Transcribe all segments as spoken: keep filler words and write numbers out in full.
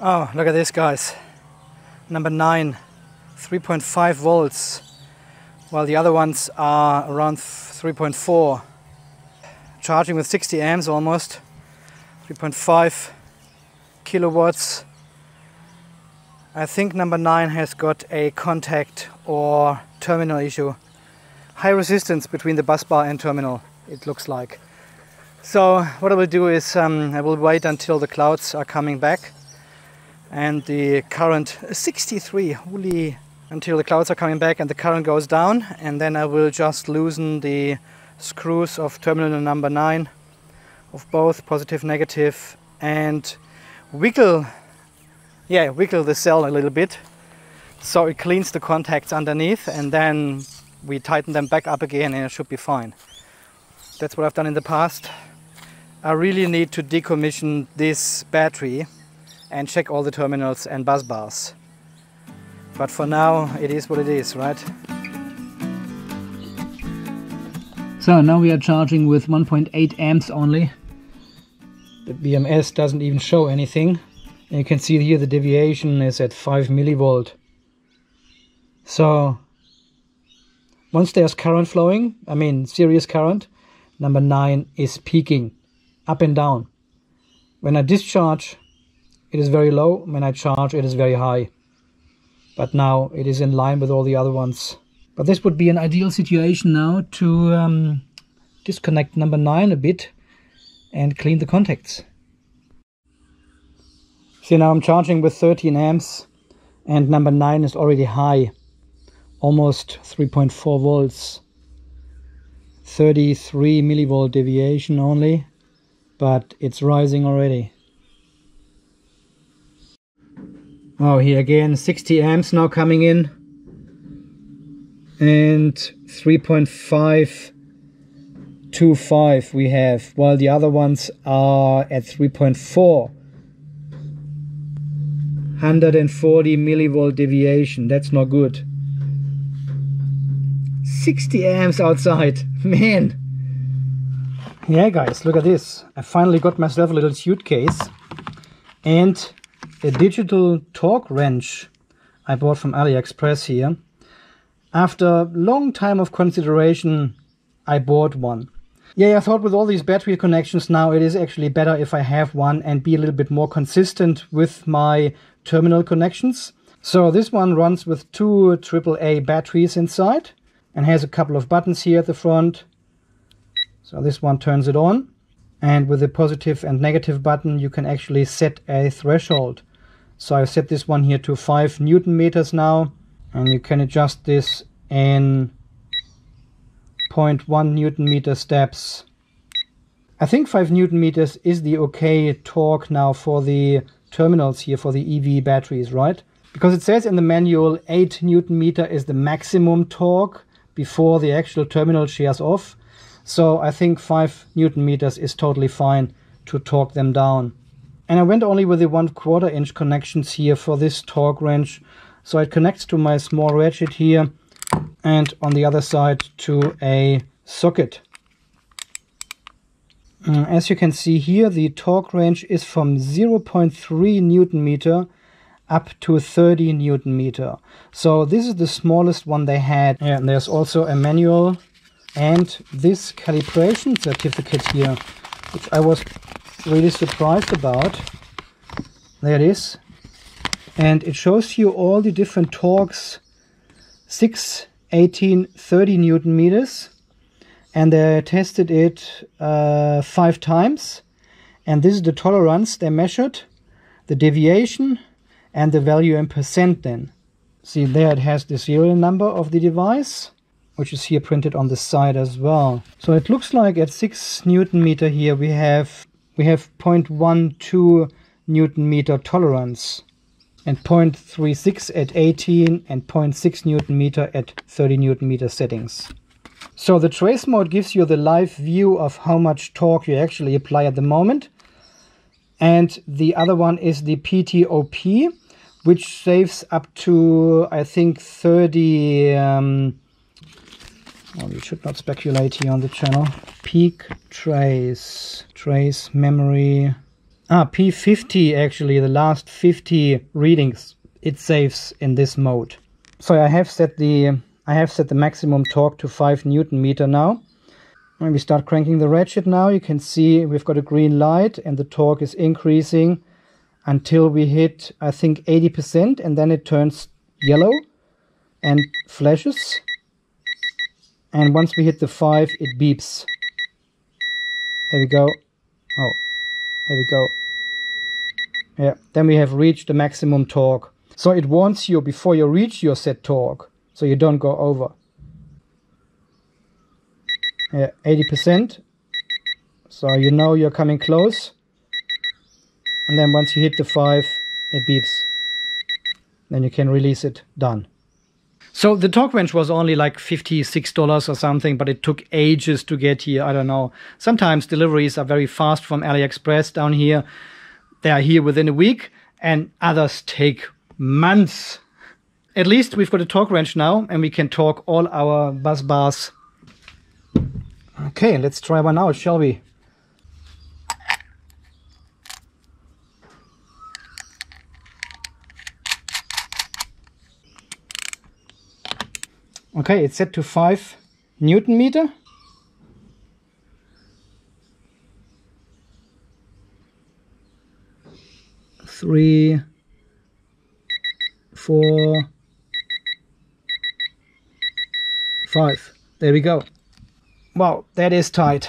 Oh, look at this, guys. Number nine, three point five volts, while the other ones are around three point four. Charging with sixty amps almost, three point five kilowatts. I think number nine has got a contact or terminal issue. High resistance between the busbar and terminal, it looks like. So what I will do is um, I will wait until the clouds are coming back and the current sixty-three, holy, until the clouds are coming back and the current goes down, and then I will just loosen the screws of terminal number nine, of both positive, negative, and wiggle Yeah, wiggle the cell a little bit, so it cleans the contacts underneath, and then we tighten them back up again and it should be fine. That's what I've done in the past. I really need to decommission this battery and check all the terminals and busbars. But for now, it is what it is, right? So now we are charging with one point eight amps only. The B M S doesn't even show anything. You can see here the deviation is at five millivolt. So once there's current flowing, I mean serious current, number nine is peaking up and down. When I discharge, it is very low. When I charge, it is very high. But now it is in line with all the other ones. But this would be an ideal situation now to um, disconnect number nine a bit and clean the contacts. See, now I'm charging with thirteen amps and number nine is already high, almost three point four volts, thirty-three millivolt deviation only, but it's rising already. Oh, here again, sixty amps now coming in and three point five two five we have, while the other ones are at three point four. one hundred forty millivolt deviation, that's not good. sixty amps outside, man! Yeah guys, look at this. I finally got myself a little suitcase and a digital torque wrench I bought from AliExpress here. After long time of consideration, I bought one. Yeah, I thought with all these battery connections now it is actually better if I have one and be a little bit more consistent with my terminal connections. So this one runs with two triple A batteries inside and has a couple of buttons here at the front. So this one turns it on, and with the positive and negative button you can actually set a threshold. So I've set this one here to five newton meters now, and you can adjust this in zero point one newton meter steps. I think five newton meters is the okay torque now for the terminals here, for the E V batteries, right? Because it says in the manual eight newton meter is the maximum torque before the actual terminal shears off. So I think five newton meters is totally fine to torque them down. And I went only with the one quarter inch connections here for this torque wrench. So it connects to my small ratchet here, and on the other side to a socket. As you can see here, the torque range is from zero point three newton meter up to thirty newton meter. So this is the smallest one they had. And there's also a manual and this calibration certificate here, which I was really surprised about. There it is. And it shows you all the different torques, six, eighteen, thirty newton meters, and they tested it uh, five times, and this is the tolerance they measured, the deviation, and the value in percent. Then see, there it has the serial number of the device, which is here printed on the side as well. So it looks like at six newton meter here we have we have zero point one two newton meter tolerance, and zero point three six at eighteen, and zero point six newton meter at thirty newton meter settings. So the trace mode gives you the live view of how much torque you actually apply at the moment. And the other one is the P T O P, which saves up to, I think, thirty... Um, well, we should not speculate here on the channel. Peak trace, trace memory, ah, P fifty, actually the last fifty readings it saves in this mode. So I have set the I have set the maximum torque to five newton meter now. When we start cranking the ratchet now, you can see we've got a green light and the torque is increasing until we hit, I think, eighty percent, and then it turns yellow and flashes. And once we hit the five, it beeps. There we go. Oh, there we go. Yeah, then we have reached the maximum torque. So it warns you before you reach your set torque, so you don't go over. Yeah, eighty percent. So you know you're coming close. And then once you hit the five, it beeps. Then you can release it. Done. So the torque wrench was only like fifty-six dollars or something, but it took ages to get here. I don't know. Sometimes deliveries are very fast from AliExpress down here. They are here within a week, and others take months. At least we've got a torque wrench now, and we can torque all our bus bars. Okay, let's try one out, shall we? Okay, it's set to five newton meter. Three, four, five. There we go. Wow, that is tight.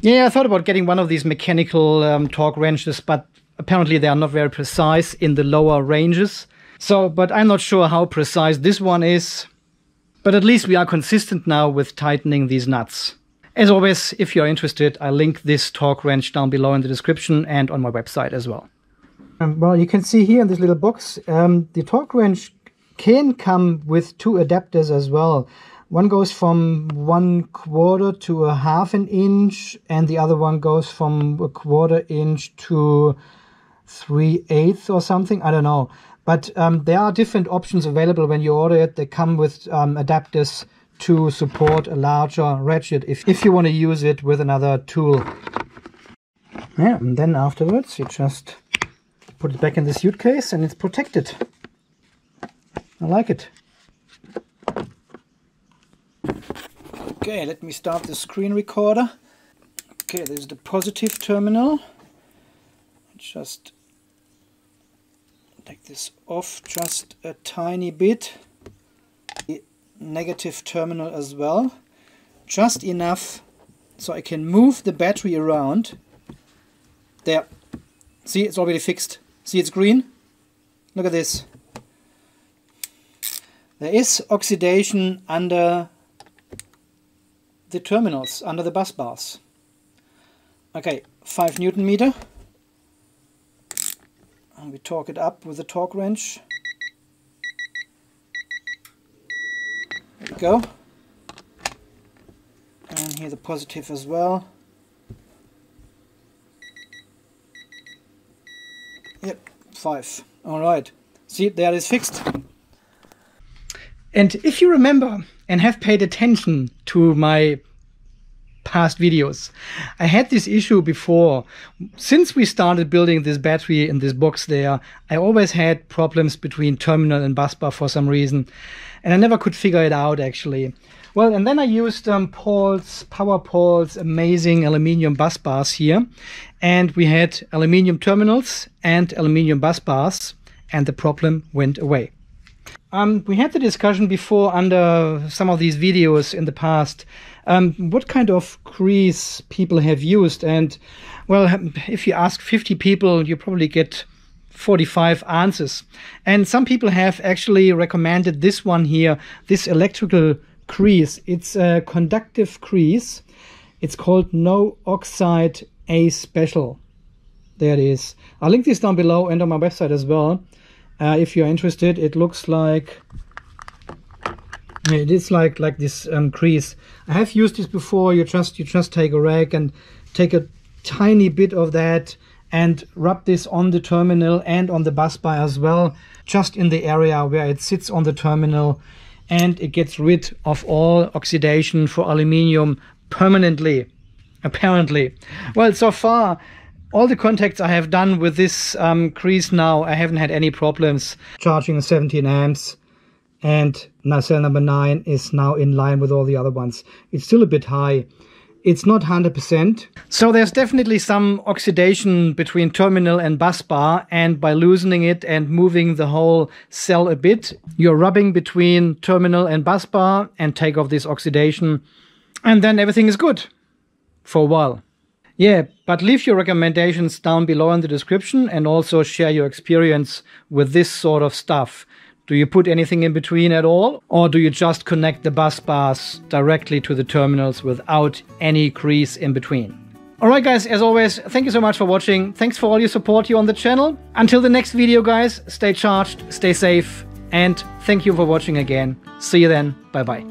Yeah, I thought about getting one of these mechanical um, torque wrenches, but apparently they are not very precise in the lower ranges. So, but I'm not sure how precise this one is. But at least we are consistent now with tightening these nuts. As always, if you're interested, I'll link this torque wrench down below in the description and on my website as well. Um, well, you can see here in this little box, um, the torque wrench can come with two adapters as well. One goes from one quarter to a half an inch, and the other one goes from a quarter inch to three eighths or something, I don't know. But um, there are different options available when you order it. They come with um, adapters to support a larger ratchet if, if you want to use it with another tool. Yeah, and then afterwards you just put it back in the suitcase and it's protected. I like it. Okay, let me start the screen recorder. Okay, this is the positive terminal. Just take this off just a tiny bit. The negative terminal as well. Just enough so I can move the battery around. There. See, it's already fixed. See, it's green. Look at this. There is oxidation under the terminals, under the bus bars. Okay, five newton meter. And we torque it up with the torque wrench. There we go. And here the positive as well. Yep, five. Alright. See, there it is fixed. And if you remember and have paid attention to my past videos, I had this issue before. Since we started building this battery in this box there, I always had problems between terminal and busbar for some reason, and I never could figure it out actually. Well, and then I used um, Paul's Power Paul's amazing aluminium bus bars here, and we had aluminium terminals and aluminium bus bars, and the problem went away. Um, we had the discussion before under some of these videos in the past, um, what kind of grease people have used, and well, if you ask fifty people, you probably get forty-five answers. And some people have actually recommended this one here, this electrical grease. It's a conductive grease. It's called N O O X I D A Special. There it is. I'll link this down below and on my website as well. Uh, if you're interested, it looks like it is like like this um, crease. I have used this before. You just you just take a rag and take a tiny bit of that and rub this on the terminal and on the bus bar as well, just in the area where it sits on the terminal, and it gets rid of all oxidation for aluminium permanently. Apparently, well, so far. all the contacts I have done with this um, crease now, I haven't had any problems charging seventeen amps. And now cell number nine is now in line with all the other ones. It's still a bit high. It's not one hundred percent. So there's definitely some oxidation between terminal and busbar, and by loosening it and moving the whole cell a bit, you're rubbing between terminal and busbar and take off this oxidation, and then everything is good for a while. Yeah, but leave your recommendations down below in the description and also share your experience with this sort of stuff. Do you put anything in between at all? Or do you just connect the bus bars directly to the terminals without any crease in between? Alright guys, as always, thank you so much for watching. Thanks for all your support here on the channel. Until the next video guys, stay charged, stay safe, and thank you for watching again. See you then, bye bye.